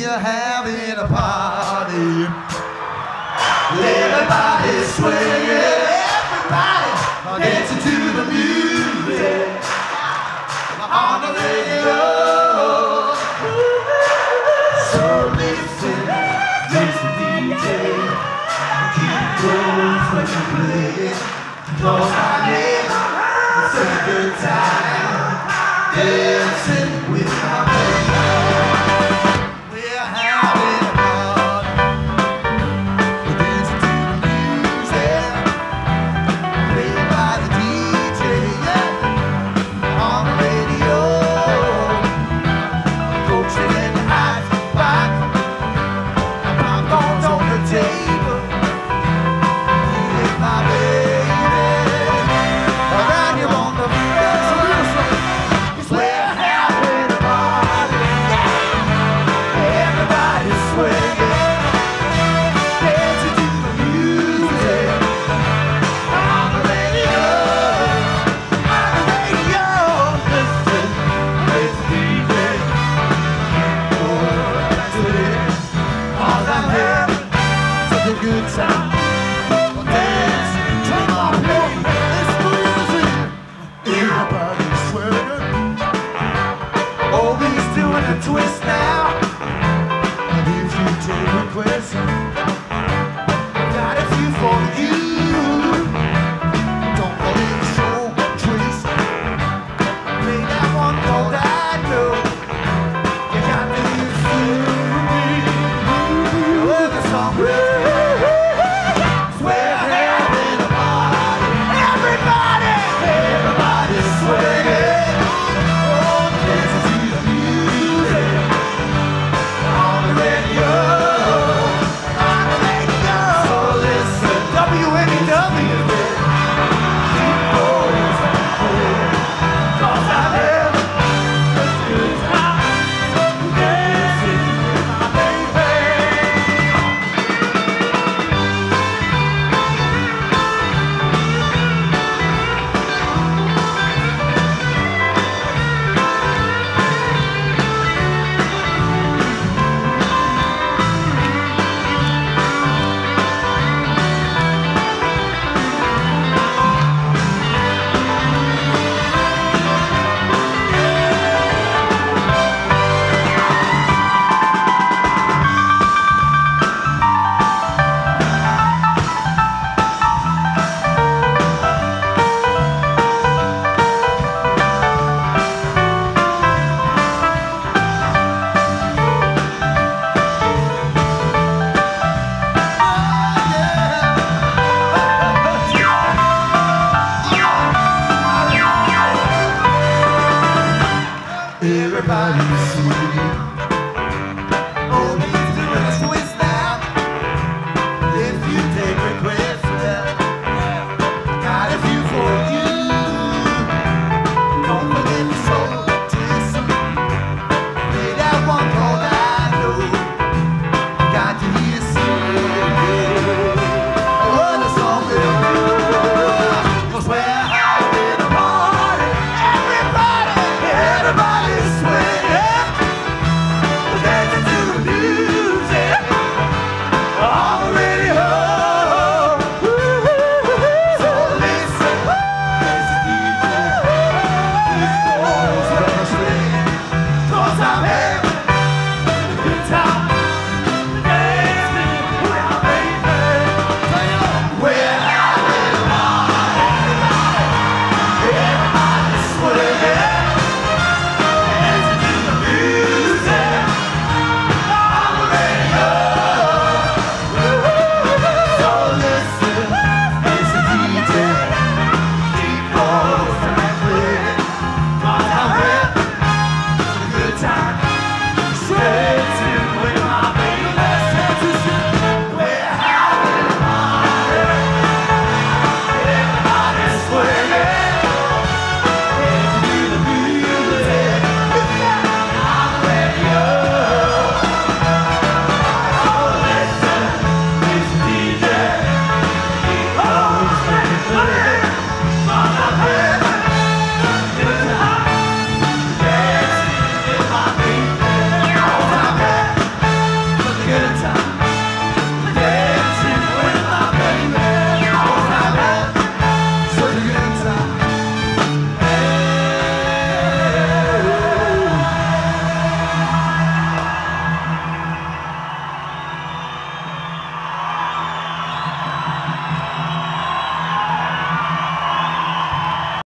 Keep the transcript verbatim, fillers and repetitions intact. we are having a party. Everybody swinging, everybody dancing to the music on the radio. So listen, listen, D J, keep going when you play. Close my name, it's a good time dancing with my good time.